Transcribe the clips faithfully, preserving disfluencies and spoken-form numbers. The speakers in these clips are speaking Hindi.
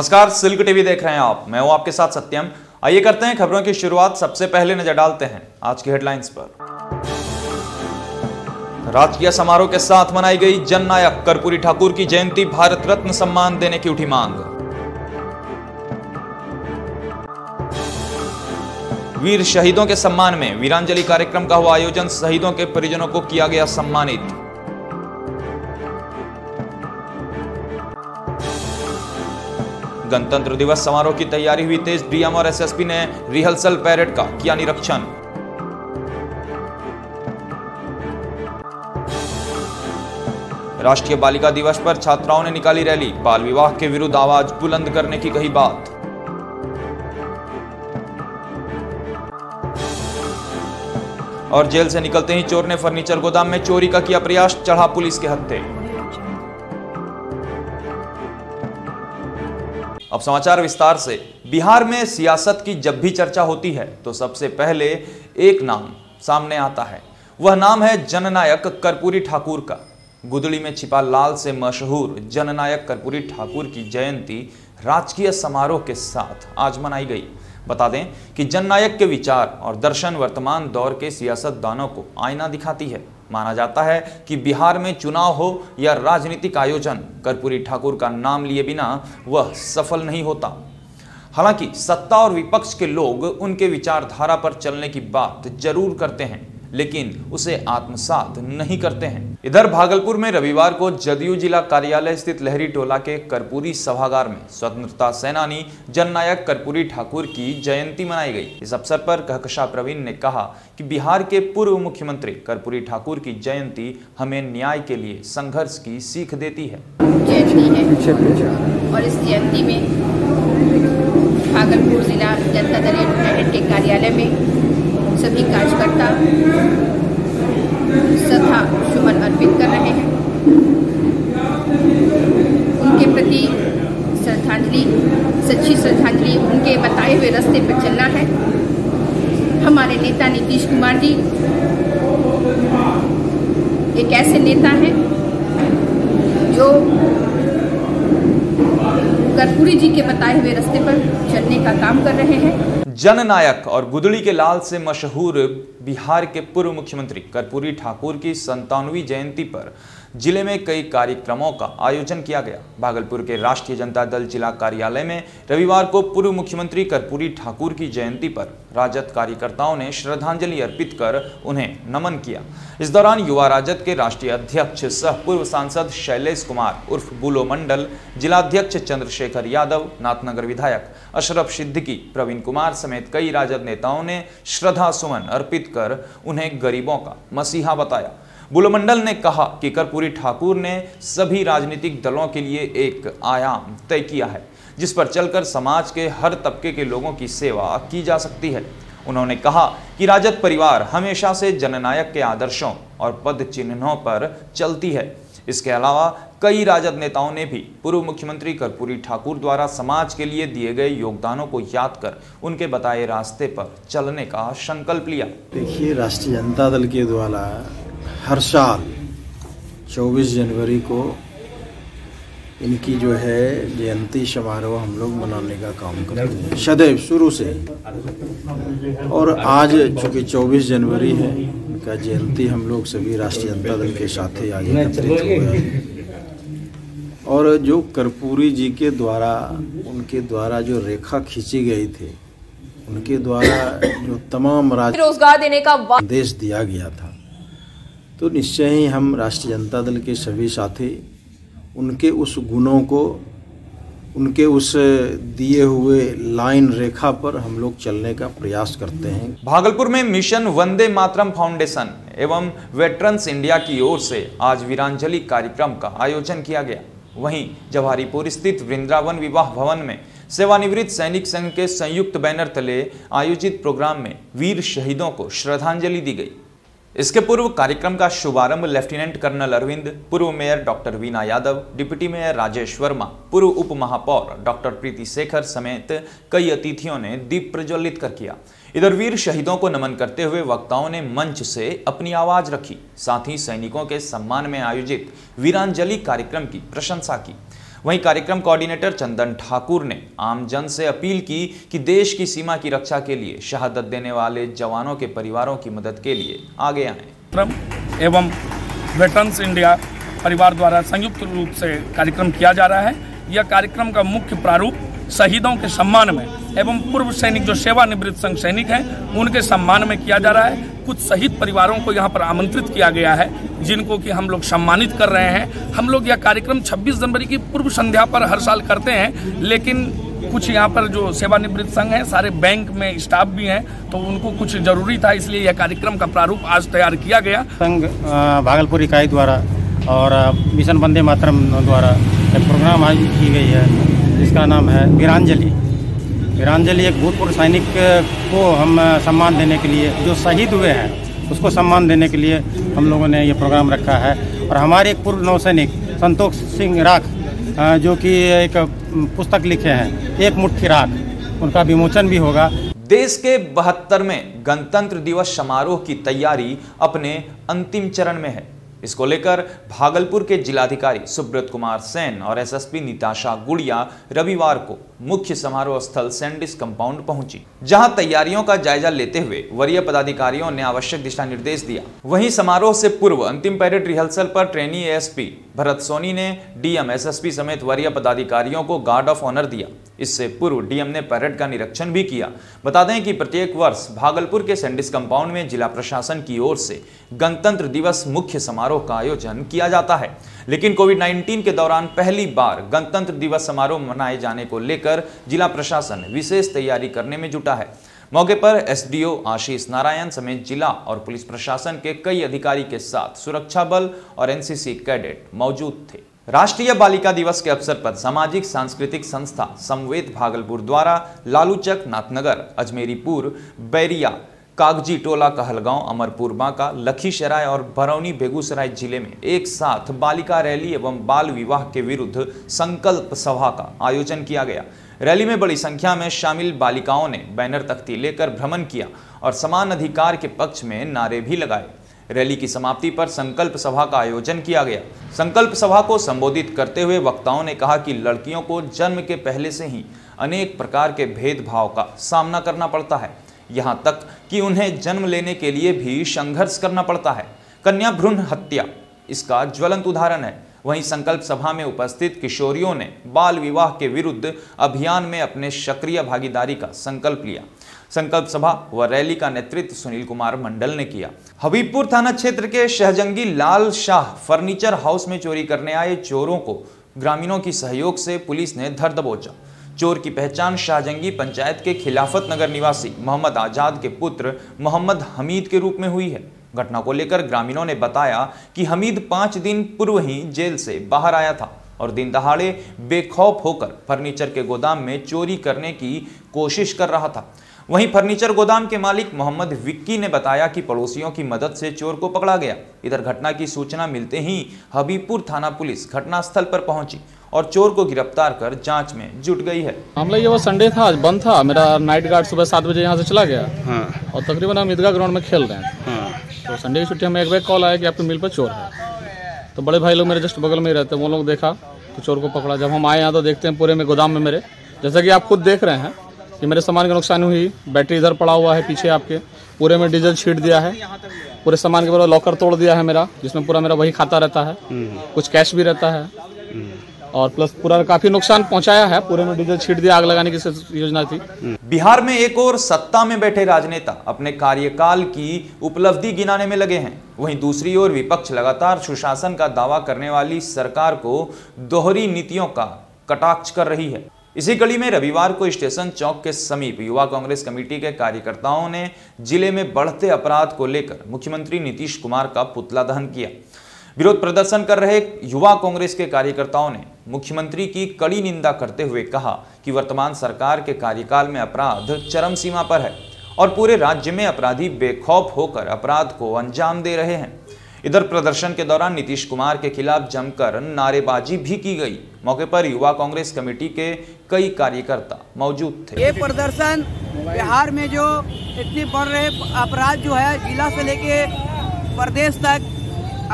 नमस्कार, सिल्क टीवी देख रहे हैं आप। मैं हूं आपके साथ सत्यम। आइए करते हैं खबरों की शुरुआत। सबसे पहले नजर डालते हैं आज की हेडलाइंस पर। राजकीय समारोह के साथ मनाई गई जन नायक कर्पूरी ठाकुर की जयंती, भारत रत्न सम्मान देने की उठी मांग। वीर शहीदों के सम्मान में वीरांजलि कार्यक्रम का हुआ आयोजन, शहीदों के परिजनों को किया गया सम्मानित। गणतंत्र दिवस समारोह की तैयारी हुई तेज, डीएम और एसएसपी ने रिहर्सल पैरेड का किया निरीक्षण। राष्ट्रीय बालिका दिवस पर छात्राओं ने निकाली रैली, बाल विवाह के विरुद्ध आवाज बुलंद करने की कही बात। और जेल से निकलते ही चोर ने फर्नीचर गोदाम में चोरी का किया प्रयास, चढ़ा पुलिस के हत्थे। अब समाचार विस्तार से। बिहार में सियासत की जब भी चर्चा होती है तो सबसे पहले एक नाम सामने आता है, वह नाम है जननायक कर्पूरी ठाकुर का। गुदड़ी में छिपा लाल से मशहूर जननायक कर्पूरी ठाकुर की जयंती राजकीय समारोह के साथ आज मनाई गई। बता दें कि जननायक के विचार और दर्शन वर्तमान दौर के सियासतदानों को आईना दिखाती है। माना जाता है कि बिहार में चुनाव हो या राजनीतिक आयोजन, कर्पूरी ठाकुर का नाम लिए बिना वह सफल नहीं होता। हालांकि सत्ता और विपक्ष के लोग उनके विचारधारा पर चलने की बात जरूर करते हैं, लेकिन उसे आत्मसात नहीं करते हैं। इधर भागलपुर में रविवार को जदयू जिला कार्यालय स्थित लहरी टोला के कर्पूरी सभागार में स्वतंत्रता सेनानी जननायक कर्पूरी ठाकुर की जयंती मनाई गई। इस अवसर पर कहकशां प्रवीण ने कहा कि बिहार के पूर्व मुख्यमंत्री कर्पूरी ठाकुर की जयंती हमें न्याय के लिए संघर्ष की सीख देती है, है। और इस जयंती में भागलपुर जिला जनता दल यूनाइटेड के कार्यालय में सभी कार्यकर्ता श्रद्धा सुमन अर्पित कर रहे हैं, उनके प्रति श्रद्धांजलि, सच्ची श्रद्धांजलि। उनके बताए हुए रास्ते पर चलना है। हमारे नेता नीतीश कुमार जी एक ऐसे नेता हैं जो कर्पूरी जी के बताए हुए रास्ते पर चलने का काम कर रहे हैं। जननायक और गुदड़ी के लाल से मशहूर बिहार के पूर्व मुख्यमंत्री कर्पूरी ठाकुर की संतानवीं जयंती पर जिले में कई कार्यक्रमों का आयोजन किया गया। भागलपुर के राष्ट्रीय जनता दल जिला कार्यालय में रविवार को पूर्व मुख्यमंत्री कर्पूरी ठाकुर की जयंती पर राजद कार्यकर्ताओं ने श्रद्धांजलि अर्पित कर उन्हें नमन किया। इस दौरान युवा राजद के राष्ट्रीय अध्यक्ष सह पूर्व सांसद शैलेश कुमार उर्फ बुलो मंडल, जिलाध्यक्ष चंद्रशेखर यादव, नाथनगर विधायक अशरफ सिद्धिकी, प्रवीण कुमार समेत कई राजद नेताओं ने श्रद्धा सुमन अर्पित कर उन्हें गरीबों का मसीहा बताया। बुलमंडल ने कहा कि कर्पूरी ठाकुर ने सभी राजनीतिक दलों के लिए एक आयाम तय किया है जिस पर चलकर समाज के हर तबके के लोगों की सेवा की जा सकती है। उन्होंने कहा कि राजद परिवार हमेशा से जननायक के आदर्शों और पद चिन्हों पर चलती है। इसके अलावा कई राजद नेताओं ने भी पूर्व मुख्यमंत्री कर्पूरी ठाकुर द्वारा समाज के लिए दिए गए योगदानों को याद कर उनके बताए रास्ते पर चलने का संकल्प लिया। देखिए, राष्ट्रीय जनता दल के द्वारा हर साल चौबीस जनवरी को इनकी जो है जयंती समारोह हम लोग मनाने का काम करते हैं सदैव शुरू से। और आज चूँकि चौबीस जनवरी है, इनका जयंती हम लोग सभी राष्ट्रीय जनता दल के साथ ही आज एकत्रित हुए। और जो कर्पूरी जी के द्वारा उनके द्वारा जो रेखा खींची गई थी, उनके द्वारा जो तमाम राज्य रोजगार देने का संदेश दिया गया था, तो निश्चय ही हम राष्ट्रीय जनता दल के सभी साथी उनके उस गुणों को, उनके उस दिए हुए लाइन रेखा पर हम लोग चलने का प्रयास करते हैं। भागलपुर में मिशन वंदे मातरम फाउंडेशन एवं वेटरंस इंडिया की ओर से आज वीरांजलि कार्यक्रम का आयोजन किया गया। वहीं जवाहरीपुर स्थित वृंदावन विवाह भवन में सेवानिवृत्त सैनिक संघ के संयुक्त बैनर तले आयोजित प्रोग्राम में वीर शहीदों को श्रद्धांजलि दी गई। इसके पूर्व कार्यक्रम का शुभारंभ लेफ्टिनेंट कर्नल अरविंद, पूर्व mayor doctor Veena Yadav, deputy mayor Rajesh Verma, पूर्व उप महापौर डॉक्टर प्रीति शेखर समेत कई अतिथियों ने दीप प्रज्वलित कर किया। इधर वीर शहीदों को नमन करते हुए वक्ताओं ने मंच से अपनी आवाज रखी, साथ ही सैनिकों के सम्मान में आयोजित वीरांजलि कार्यक्रम की प्रशंसा की। वहीं कार्यक्रम कोऑर्डिनेटर चंदन ठाकुर ने आमजन से अपील की कि देश की सीमा की रक्षा के लिए शहादत देने वाले जवानों के परिवारों की मदद के लिए आगे आएं। एवं वेटरंस इंडिया परिवार द्वारा संयुक्त रूप से कार्यक्रम किया जा रहा है। यह कार्यक्रम का मुख्य प्रारूप शहीदों के सम्मान में एवं पूर्व सैनिक जो सेवानिवृत्त संघ सैनिक हैं उनके सम्मान में किया जा रहा है। कुछ शहीद परिवारों को यहाँ पर आमंत्रित किया गया है जिनको कि हम लोग सम्मानित कर रहे हैं। हम लोग यह कार्यक्रम छब्बीस जनवरी की पूर्व संध्या पर हर साल करते हैं, लेकिन कुछ यहाँ पर जो सेवानिवृत्त संघ हैं सारे बैंक में स्टाफ भी हैं तो उनको कुछ जरूरी था, इसलिए यह कार्यक्रम का प्रारूप आज तैयार किया गया। संघ भागलपुर इकाई द्वारा और मिशन वंदे मातरम द्वारा एक प्रोग्राम आयोजित की गई है जिसका नाम है वीरांजलि। वीरांजलि एक भूतपूर्व सैनिक को हम सम्मान देने के लिए, जो शहीद हुए हैं उसको सम्मान देने के लिए हम लोगों ने ये प्रोग्राम रखा है। और हमारे एक पूर्व नौसैनिक संतोष सिंह राख जो कि एक पुस्तक लिखे हैं एक मुट्ठी राख, उनका विमोचन भी होगा। देश के बहत्तरवें गणतंत्र दिवस समारोह की तैयारी अपने अंतिम चरण में है। इसको लेकर भागलपुर के जिलाधिकारी सुब्रत कुमार सेन और एसएसपी निताशा गुड़िया रविवार को मुख्य समारोह स्थल सेंडिस कंपाउंड पहुंची, जहां तैयारियों का जायजा लेते हुए वरीय पदाधिकारियों ने आवश्यक दिशा निर्देश दिया। वहीं समारोह से पूर्व अंतिम पैरेड रिहर्सल पर ट्रेनी एएसपी भरत सोनी ने डीएम एसएसपी समेत वरीय पदाधिकारियों को गार्ड ऑफ ऑनर दिया। इससे पूर्व डीएम ने पैरेड का निरीक्षण भी किया। बता दें कि प्रत्येक वर्ष भागलपुर के सेंडिस कंपाउंड में जिला प्रशासन की ओर से गणतंत्र दिवस मुख्य समारोह का आयोजन किया जाता है, लेकिन कोविड उन्नीस के दौरान पहली बार गणतंत्र दिवस समारोह मनाए जाने को लेकर जिला प्रशासन विशेष तैयारी करने में जुटा है। मौके पर एसडीओ आशीष नारायण समेत जिला और पुलिस प्रशासन के कई अधिकारी के साथ सुरक्षा बल और एनसीसी कैडेट मौजूद थे। राष्ट्रीय बालिका दिवस के अवसर पर सामाजिक सांस्कृतिक संस्था संवेद भागलपुर द्वारा लालूचक, नाथनगर, अजमेरीपुर, बैरिया, कागजी टोला, कहलगांव, अमरपुर बांका, लखीसराय और भरौनी बेगूसराय जिले में एक साथ बालिका रैली एवं बाल विवाह के विरुद्ध संकल्प सभा का आयोजन किया गया। रैली में बड़ी संख्या में शामिल बालिकाओं ने बैनर तख्ती लेकर भ्रमण किया और समान अधिकार के पक्ष में नारे भी लगाए। रैली की समाप्ति पर संकल्प सभा का आयोजन किया गया। संकल्प सभा को संबोधित करते हुए वक्ताओं ने कहा कि लड़कियों को जन्म के पहले से ही अनेक प्रकार के भेदभाव का सामना करना पड़ता है, यहाँ तक कि उन्हें जन्म लेने के लिए भी संघर्ष करना पड़ता है। कन्या भ्रूण हत्या इसका ज्वलंत उदाहरण है। वहीं संकल्प सभा में उपस्थित किशोरियों ने बाल विवाह के विरुद्ध अभियान में अपने सक्रिय भागीदारी का संकल्प लिया। संकल्प सभा व रैली का नेतृत्व सुनील कुमार मंडल ने किया। हबीबपुर थाना क्षेत्र के शहजंगी लाल शाह फर्नीचर हाउस में चोरी करने आए चोरों को ग्रामीणों की सहयोग से पुलिस ने धर दबोचा। चोर की पहचान शाहजंगी पंचायत के खिलाफत नगर निवासी मोहम्मद आजाद के पुत्र मोहम्मद हमीद के रूप में हुई है। घटना को लेकर ग्रामीणों ने बताया कि हमीद पाँच दिन पूर्व ही जेल से बाहर आया था और दिन दहाड़े बेखौफ होकर फर्नीचर के गोदाम में चोरी करने की कोशिश कर रहा था। वहीं फर्नीचर गोदाम के मालिक मोहम्मद विक्की ने बताया कि पड़ोसियों की मदद से चोर को पकड़ा गया। इधर घटना की सूचना मिलते ही हबीबपुर थाना पुलिस घटनास्थल पर पहुंची और चोर को गिरफ्तार कर जांच में जुट गई है। मामला ये वो संडे था, आज बंद था। मेरा नाइट गार्ड सुबह सात बजे यहाँ से चला गया। हाँ। और तकरीबन हम ईदगाह ग्राउंड में खेल रहे हैं। हाँ। तो संडे की छुट्टी हमें एक बार कॉल आया कि आपके मिल पर चोर है। तो बड़े भाई लोग मेरे जस्ट बगल में रहते हैं, वो लोग देखा तो चोर को पकड़ा। जब हम आए यहाँ तो देखते हैं पूरे में गोदाम में मेरे, जैसा कि आप खुद देख रहे हैं कि मेरे सामान का नुकसान हुई। बैटरी इधर पड़ा हुआ है पीछे आपके, पूरे में डीजल छीट दिया है, पूरे सामान के पूरा लॉकर तोड़ दिया है मेरा, जिसमें पूरा मेरा वही खाता रहता है, कुछ कैश भी रहता है और प्लस पूरा काफी नुकसान पहुंचाया है। पूरे में डीजल छीट दिया, आग लगाने की योजना थी। बिहार में एक और सत्ता में बैठे राजनेता अपने कार्यकाल की उपलब्धि गिनाने में लगे हैं, वहीं दूसरी ओर विपक्ष लगातार सुशासन का दावा करने वाली सरकार को दोहरी नीतियों का कटाक्ष कर रही है। इसी कड़ी में रविवार को स्टेशन चौक के समीप युवा कांग्रेस कमेटी के कार्यकर्ताओं ने जिले में बढ़ते अपराध को लेकर मुख्यमंत्री नीतीश कुमार का पुतला दहन किया। विरोध प्रदर्शन कर रहे युवा कांग्रेस के कार्यकर्ताओं ने मुख्यमंत्री की कड़ी निंदा करते हुए कहा कि वर्तमान सरकार के कार्यकाल में अपराध चरम सीमा पर है और पूरे राज्य में अपराधी बेखौफ होकर अपराध को अंजाम दे रहे हैं। इधर प्रदर्शन के दौरान नीतीश कुमार के खिलाफ जमकर नारेबाजी भी की गई। मौके पर युवा कांग्रेस कमेटी के कई कार्यकर्ता मौजूद थे। ये प्रदर्शन बिहार में जो इतने बढ़ रहे अपराध जो है जिला से लेके प्रदेश तक,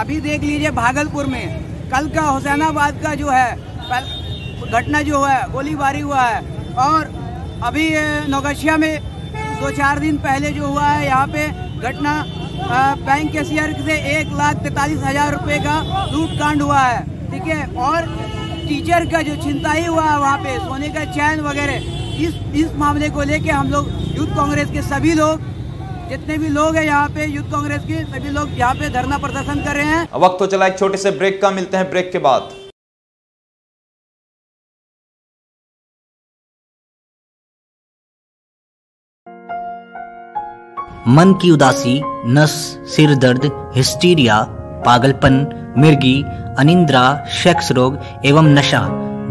अभी देख लीजिए भागलपुर में कल का हुसैनाबाद का जो है घटना जो है गोलीबारी हुआ है। और अभी नौगछिया में दो चार दिन पहले जो हुआ है, यहाँ पे घटना बैंक कैशियर से एक लाख तैतालीस हजार रुपये का लूटकांड हुआ है, ठीक है। और टीचर का जो छिनताई हुआ है वहाँ पे सोने का चैन वगैरह, इस इस मामले को लेके हम लोग यूथ कांग्रेस के सभी लोग, जितने भी लोग हैं यहाँ पे यूथ कांग्रेस के सभी लोग यहाँ पे धरना प्रदर्शन कर रहे हैं। वक्त तो चला एक छोटे से ब्रेक का, मिलते हैं ब्रेक के बाद। मन की उदासी, नस, सिर दर्द, हिस्टीरिया, पागलपन, मिर्गी, अनिंद्रा, सेक्स रोग एवं नशा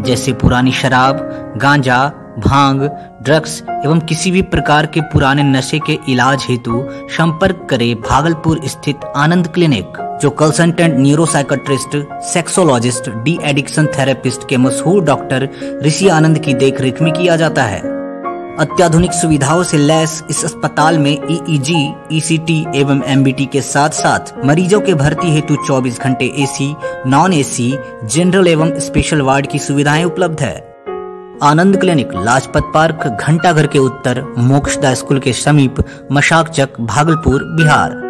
जैसे पुरानी शराब, गांजा, भांग, ड्रग्स एवं किसी भी प्रकार के पुराने नशे के इलाज हेतु संपर्क करें भागलपुर स्थित आनंद क्लिनिक, जो consultant neuropsychiatrist, sexologist, de addiction therapist के मशहूर डॉक्टर ऋषि आनंद की देखरेख में किया जाता है। अत्याधुनिक सुविधाओं से लैस इस अस्पताल में E E G, E C T M B T टी के साथ साथ मरीजों के भर्ती हेतु चौबीस घंटे A C, non A C, general एवं स्पेशल वार्ड की सुविधाएं उपलब्ध है। आनंद क्लिनिक लाजपत पार्क, घंटाघर के उत्तर, मोक्षदा स्कूल के समीप, मशाकचक, भागलपुर, बिहार।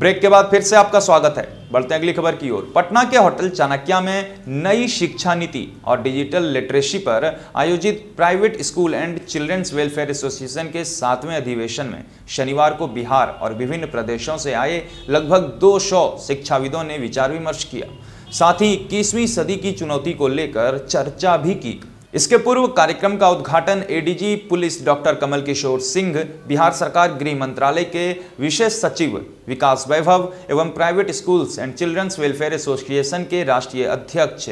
ब्रेक के बाद फिर से आपका स्वागत है। बढ़ते हैं अगली खबर की ओर। पटना के होटल चाणक्या में नई शिक्षा नीति और डिजिटल लिटरेसी पर आयोजित private school and children's welfare association के सातवें अधिवेशन में शनिवार को बिहार और विभिन्न प्रदेशों से आए लगभग दो सौ शिक्षाविदों ने विचार विमर्श किया। साथ ही इक्कीसवीं सदी की चुनौती को लेकर चर्चा भी की। इसके पूर्व कार्यक्रम का उद्घाटन A D G police doctor Kamal Kishore Singh, Bihar सरकार गृह मंत्रालय के विशेष सचिव विकास वैभव एवं private schools and children's welfare association के राष्ट्रीय अध्यक्ष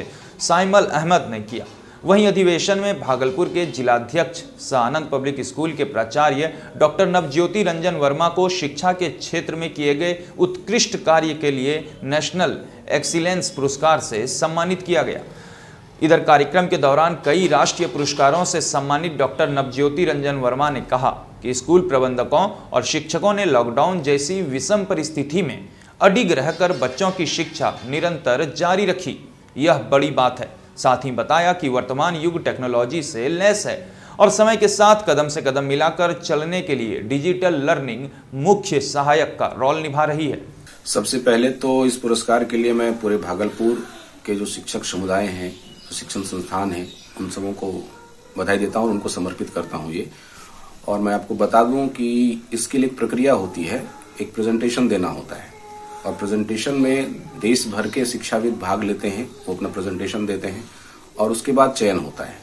साइमल अहमद ने किया। वहीं अधिवेशन में भागलपुर के जिलाध्यक्ष सानंद पब्लिक स्कूल के प्राचार्य डॉक्टर नवज्योति रंजन वर्मा को शिक्षा के क्षेत्र में किए गए उत्कृष्ट कार्य के लिए नेशनल एक्सीलेंस पुरस्कार से सम्मानित किया गया। इधर कार्यक्रम के दौरान कई राष्ट्रीय पुरस्कारों से सम्मानित डॉक्टर नवज्योति रंजन वर्मा ने कहा कि स्कूल प्रबंधकों और शिक्षकों ने लॉकडाउन जैसी विषम परिस्थिति में अडिग रहकर बच्चों की शिक्षा निरंतर जारी रखी, यह बड़ी बात है। साथ ही बताया कि वर्तमान युग टेक्नोलॉजी से लैस है और समय के साथ कदम से कदम मिलाकर चलने के लिए डिजिटल लर्निंग मुख्य सहायक का रोल निभा रही है। सबसे पहले तो इस पुरस्कार के लिए मैं पूरे भागलपुर के जो शिक्षक समुदाय हैं, शिक्षण संस्थान है, उन सबों को बधाई देता हूँ और उनको समर्पित करता हूँ ये। और मैं आपको बता दूँ कि इसके लिए एक प्रक्रिया होती है, एक प्रेजेंटेशन देना होता है और प्रेजेंटेशन में देश भर के शिक्षाविद भाग लेते हैं, वो अपना प्रेजेंटेशन देते हैं और उसके बाद चयन होता है।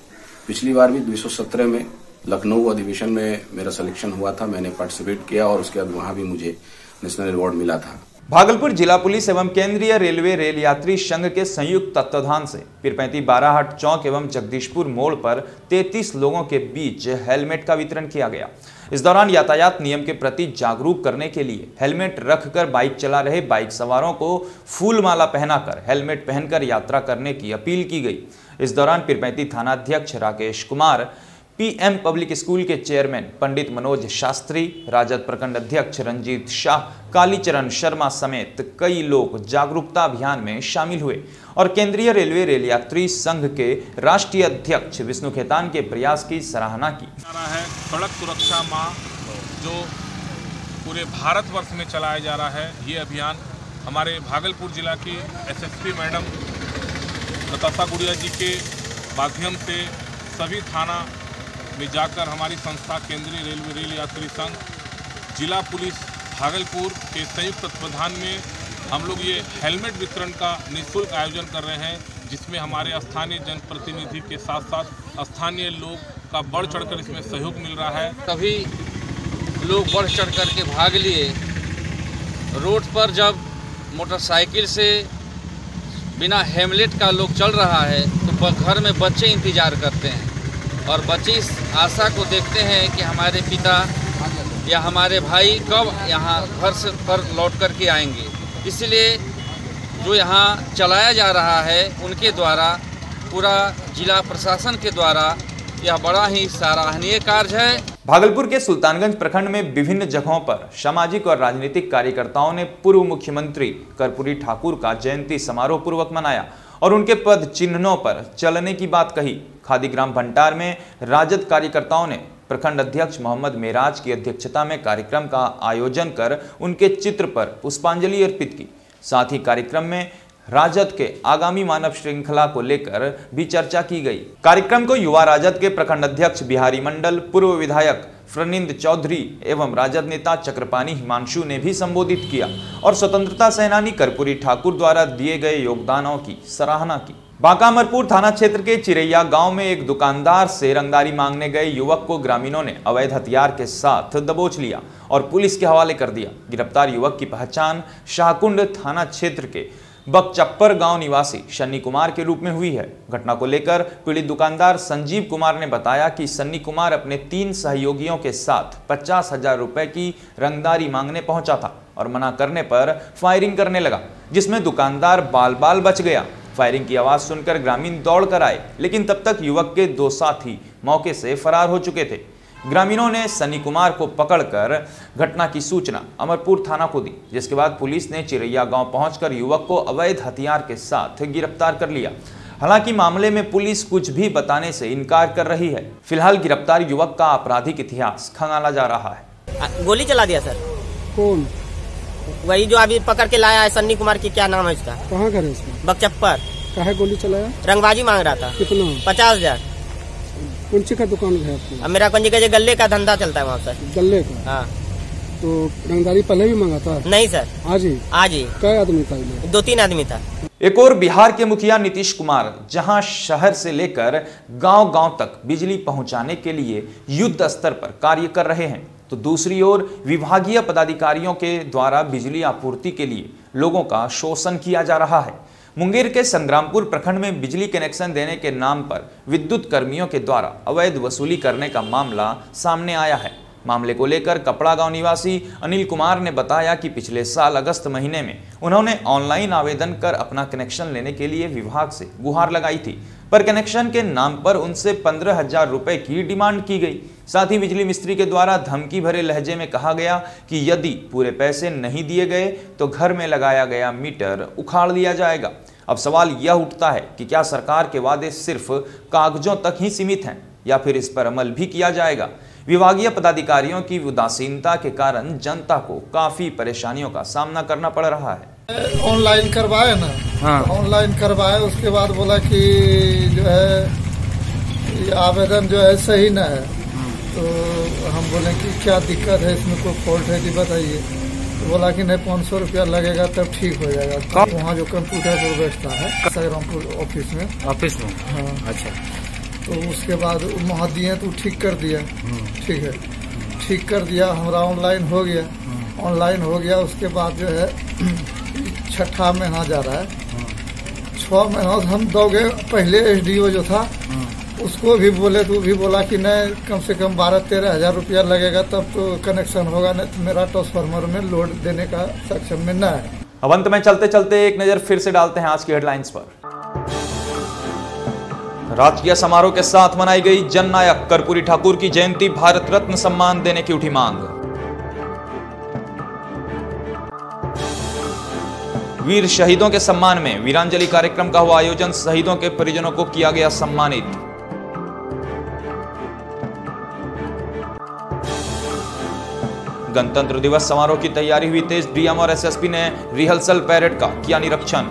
पिछली बार भी दो सौ सत्रह में लखनऊ अधिवेशन में मेरा सिलेक्शन हुआ था, मैंने पार्टिसिपेट किया और उसके बाद वहाँ भी मुझे नेशनल अवार्ड मिला था। भागलपुर जिला पुलिस एवं केंद्रीय रेलवे रेल यात्री संघ के संयुक्त तत्वाधान से पीरपैंती बाराहाट चौक एवं जगदीशपुर मोड़ पर तैंतीस लोगों के बीच हेलमेट का वितरण किया गया। इस दौरान यातायात नियम के प्रति जागरूक करने के लिए हेलमेट रखकर बाइक चला रहे बाइक सवारों को फूलमाला पहनाकर हेलमेट पहनकर यात्रा करने की अपील की गई। इस दौरान पीरपैंती थानाध्यक्ष Rakesh Kumar, P M public school के चेयरमैन पंडित मनोज शास्त्री, राजद प्रखंड अध्यक्ष रंजीत शाह, कालीचरण शर्मा समेत कई लोग जागरूकता अभियान में शामिल हुए और केंद्रीय रेलवे रेल यात्री संघ के राष्ट्रीय अध्यक्ष विष्णु खेतान के प्रयास की सराहना की। सड़क सुरक्षा माह जो पूरे भारतवर्ष में चलाया जा रहा है, ये अभियान हमारे भागलपुर जिला की S S P madam Nitasha Gudiya ji के माध्यम से सभी थाना में जाकर हमारी संस्था केंद्रीय रेलवे रेल यात्री संघ, जिला पुलिस भागलपुर के संयुक्त तत्वाधान में हम लोग ये हेलमेट वितरण का निःशुल्क आयोजन कर रहे हैं, जिसमें हमारे स्थानीय जनप्रतिनिधि के साथ साथ स्थानीय लोग का बढ़ चढ़कर इसमें सहयोग मिल रहा है। तभी लोग बढ़ चढ़कर के भाग लिए। रोड पर जब मोटरसाइकिल से बिना हेलमेट का लोग चल रहा है तो घर में बच्चे इंतजार करते हैं और बच्चे इस आशा को देखते हैं कि हमारे पिता या हमारे भाई कब यहाँ घर से पर लौट कर के आएंगे। इसलिए जो यहाँ चलाया जा रहा है उनके द्वारा, पूरा जिला प्रशासन के द्वारा, यह बड़ा ही सराहनीय कार्य है। भागलपुर के सुल्तानगंज प्रखंड में विभिन्न जगहों पर सामाजिक और राजनीतिक कार्यकर्ताओं ने पूर्व मुख्यमंत्री कर्पूरी ठाकुर का जयंती समारोह पूर्वक मनाया और उनके पद चिन्हों पर चलने की बात कही। खादीग्राम भंटार में राजद कार्यकर्ताओं ने प्रखंड अध्यक्ष मोहम्मद मेराज की अध्यक्षता में कार्यक्रम का आयोजन कर उनके चित्र पर पुष्पांजलि अर्पित की। साथ ही कार्यक्रम में राजद के आगामी मानव श्रृंखला को लेकर भी चर्चा की गई। कार्यक्रम को युवा राजद के प्रखंड अध्यक्ष बिहारी मंडल, पूर्व विधायक फरनिंद चौधरी एवं राजद नेता चक्रपाणी हिमांशु ने भी संबोधित किया और स्वतंत्रता सेनानी कर्पूरी ठाकुर द्वारा दिए गए योगदानों की सराहना की। बांकामरपुर थाना क्षेत्र के चिरैया गांव में एक दुकानदार से रंगदारी मांगने गए युवक को ग्रामीणों ने अवैध हथियार के साथ दबोच लिया और पुलिस के हवाले कर दिया। गिरफ्तार युवक की पहचान शाहकुंड थाना क्षेत्र के बकचप्पर गांव निवासी सन्नी कुमार के रूप में हुई है। घटना को लेकर पीड़ित दुकानदार संजीव कुमार ने बताया कि सन्नी कुमार अपने तीन सहयोगियों के साथ पचास हजार रुपये की रंगदारी मांगने पहुंचा था और मना करने पर फायरिंग करने लगा, जिसमें दुकानदार बाल बाल बच गया। फायरिंग की आवाज़ सुनकर ग्रामीण दौड़ कर आए, लेकिन तब तक युवक के दो साथी मौके से फरार हो चुके थे। ग्रामीणों ने सन्नी कुमार को पकड़कर घटना की सूचना अमरपुर थाना को दी, जिसके बाद पुलिस ने चिरैया गांव पहुंचकर युवक को अवैध हथियार के साथ गिरफ्तार कर लिया। हालांकि मामले में पुलिस कुछ भी बताने से इनकार कर रही है। फिलहाल गिरफ्तार युवक का आपराधिक इतिहास खंगाला जा रहा है। गोली चला दिया सर। कौन? वही जो अभी पकड़ के लाया है सन्नी कुमार की। क्या नाम है इसका? कहाँ का? बकचप्पर। कहाँ गोली चलाया? रंगबाजी मांग रहा था। कितना? पचास हजार। कुंची का दुकान है आपको? मेरा कुंची का गले का धंधा चलता है वहाँ सर। गले का? हाँ। तो रंगदारी पहले भी मांगा था? नहीं सर, आज ही। आज ही। क्या आदमी था? दो तीन आदमी था। एक और बिहार के मुखिया नीतीश कुमार जहां शहर से लेकर गांव गांव तक बिजली पहुंचाने के लिए युद्ध स्तर पर कार्य कर रहे हैं, तो दूसरी ओर विभागीय पदाधिकारियों के द्वारा बिजली आपूर्ति के लिए लोगों का शोषण किया जा रहा है। मुंगेर के संग्रामपुर प्रखंड में बिजली कनेक्शन देने के नाम पर विद्युत कर्मियों के द्वारा अवैध वसूली करने का मामला सामने आया है। मामले को लेकर कपड़ा गांव निवासी अनिल कुमार ने बताया कि पिछले साल अगस्त महीने में उन्होंने ऑनलाइन आवेदन कर अपना कनेक्शन लेने के लिए विभाग से गुहार लगाई थी, पर कनेक्शन के नाम पर उनसे पंद्रह हजार रुपये की डिमांड की गई। साथ ही बिजली मिस्त्री के द्वारा धमकी भरे लहजे में कहा गया कि यदि पूरे पैसे नहीं दिए गए तो घर में लगाया गया मीटर उखाड़ लिया जाएगा। अब सवाल यह उठता है कि क्या सरकार के वादे सिर्फ कागजों तक ही सीमित हैं या फिर इस पर अमल भी किया जाएगा। विभागीय पदाधिकारियों की उदासीनता के कारण जनता को काफी परेशानियों का सामना करना पड़ रहा है। ऑनलाइन करवाए ना। हाँ। ऑनलाइन करवाए, उसके बाद बोला कि जो है आवेदन जो है सही ना है, तो हम बोले कि क्या दिक्कत है इसमें, कोई फॉल्ट है तो बताइए। तो बोला कि नहीं, पाँच सौ रुपया लगेगा तब ठीक हो जाएगा। तो वहाँ जो कंप्यूटर जो बैठता है संग्रामपुर ऑफिस में ऑफिस में हाँ अच्छा, तो उसके बाद वहाँ दिए तो ठीक कर दिया। ठीक है, ठीक कर दिया, हमारा ऑनलाइन हो गया। ऑनलाइन हो गया उसके बाद जो है छठा महीना जा रहा है, छः महीना हम दोगे। पहले एसडीओ जो था उसको भी बोले तो भी बोला कि नहीं, कम से कम बारह तेरह हजार रुपया लगेगा तब तो कनेक्शन होगा, नहीं तो मेरा ट्रांसफार्मर में लोड देने का सक्षम में न है। अब अंत में चलते चलते एक नज़र फिर से डालते हैं आज की हेडलाइंस पर। राजकीय समारोह के साथ मनाई गई जननायक कर्पूरी ठाकुर की जयंती, भारत रत्न सम्मान देने की उठी मांग। वीर शहीदों के सम्मान में वीरांजलि कार्यक्रम का हुआ आयोजन, शहीदों के परिजनों को किया गया सम्मानित। गणतंत्र दिवस समारोह की तैयारी हुई तेज, डीएम और एसएसपी ने रिहर्सल पैरेड का किया निरीक्षण।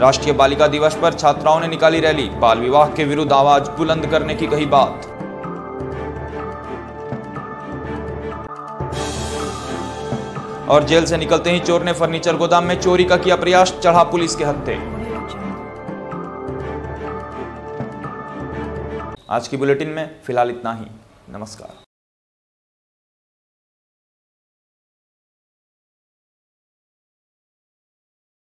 राष्ट्रीय बालिका दिवस पर छात्राओं ने निकाली रैली, बाल विवाह के विरुद्ध आवाज बुलंद करने की कही बात। और जेल से निकलते ही चोर ने फर्नीचर गोदाम में चोरी का किया प्रयास, चढ़ा पुलिस के हत्थे। आज की बुलेटिन में फिलहाल इतना ही। नमस्कार।